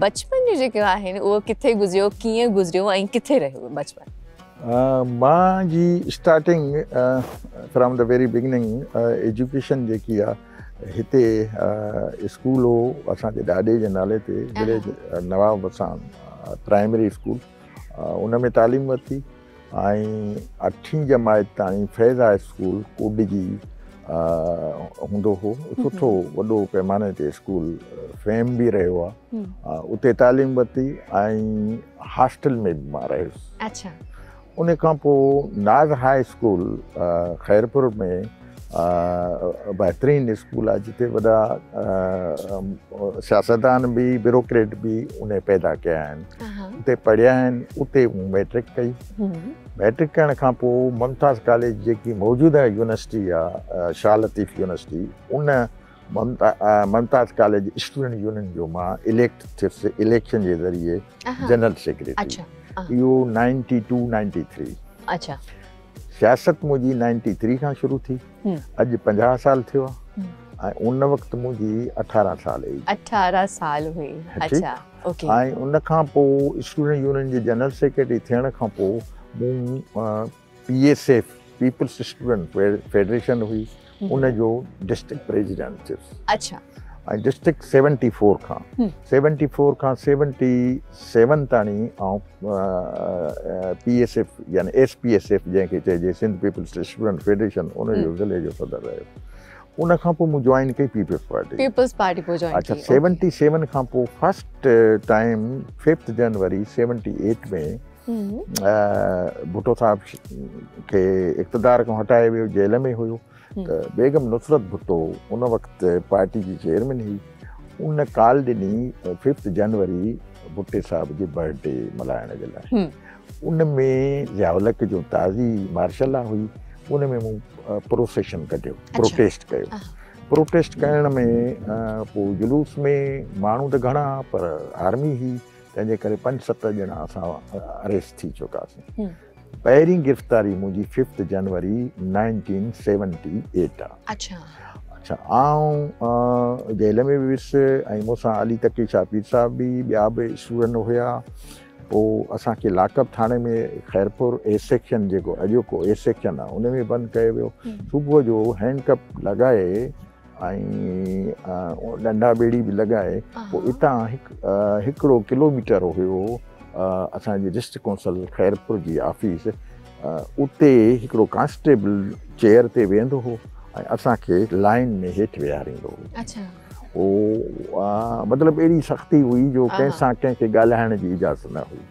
बचपन जो वो किथे गुजरियो कीअं गुजरियो ऐं किथे रहियो बचपन? मां जी starting from the very beginning education जेकी आहे हिते स्कूल हो असांजे ॾाॾे जे नाले ते village Nawab Wasan primary school उन में तालीम वरिती ऐं अठीं जमायत ताईं फैज़ हाई स्कूल कोड जी हूंदो हो सुठो वॾो पैमाने ते स्कूल फेम बि रहियो आहे उते तालीम वरिती ऐं हॉस्टल में बि मां रहियुसि। अच्छा। उन खां पोइ नाज़ हाई स्कूल खैरपुर में बहितरीन स्कूल आहे जिते वॾा सियासतदान बि ब्यूरोक्रेट बि उन पैदा कया आहिनि उते पढ़िया आहिनि उते मैट्रिक कई। मैट्रिक करण खां पोइ मुमताज़ कॉलेज जेकी मौजूदा यूनिवर्सिटी आहे शाह लतीफ़ यूनिवर्सिटी उन मुमताज़ कॉलेज स्टूडेंट यूनियन जो मां इलेक्ट थियुसि इलेक्शन जे ज़रिए जनरल सेक्रेटरी। यो 92-93। अच्छा। सियासत मुझी 93 का शुरू थी अज 50 साल थियो आ उन वक्त मुझी 18 साल हुई। अच्छा ओके। आ उन का पो स्टूडेंट यूनियन के जनरल सेक्रेटरी थियण का पो पीएसएफ पीपल्स स्टूडेंट फेडरेशन हुई उन जो डिस्ट्रिक्ट प्रेसिडेंट थे। अच्छा। डिस्ट्रिक्ट 74 खां 77 ताणी पीएसएफ यानी एसपीएसएफ जैसे चेजे सिंध पीपल्स स्टूडेंट फेडरेशन उन जिले जो सदर रहो उन खां पोइ मूं जॉइन कई पीपल्स पार्टी पोइ जॉइन। अच्छा। 77 खां पोइ फर्स्ट टाइम 5 जनवरी 78 में भुट्टो साहब के इक़्तिदार खां हटाए वियो जेल में हुयो तो बेगम नुसरत भुट्टो उन वक्त पार्टी की चेयरमैन हुई उन काल दिनी 5 जनवरी भुट्टे साहब के बर्थडे मल्हाइण जे लाइ उनमें ज़ियाउलक जो ताज़ी मार्शल हुई उनमें मूं प्रोसेशन कढियो। अच्छा। प्रोटेस्ट करण में पोइ जुलूस में माण्हू त घणा पर आर्मी हुई तंहिंजे करे 5-7 ॼणा असां अरेस्ट थी चुकासीं। पैरी गिरफ्तारी मुझी 5 जनवरी 1978 आ। अच्छा। अच्छा। आऊँ जेल में भी वियुसि ऐं मूंसां अली तकी शापीर साहब बि ॿिया बि स्टूडेंट हुया पोइ असांखे लाकअप थाणे में खैरपुर ए सेक्शन जेको अॼोको ए सेक्शन आहे उन में बंदि कयो वियो। सुबुह जो हैंडकप लॻाए ऐं डंडा बेड़ी बि लॻाए पोइ इतां हिकिड़ो किलोमीटर हुयो असांजे डिस्ट्रिक्ट काउंसिल खैरपुर जी ऑफिस उते हिकिड़ो कांस्टेबल चेयर ते वेंदो हो ऐं असांखे लाइन में हेठि विहारींदो हो। अच्छा। उहो मतिलबु अहिड़ी सख़्ती हुई जो कंहिंसां कंहिंखे ॻाल्हाइण जी इजाज़त न हुई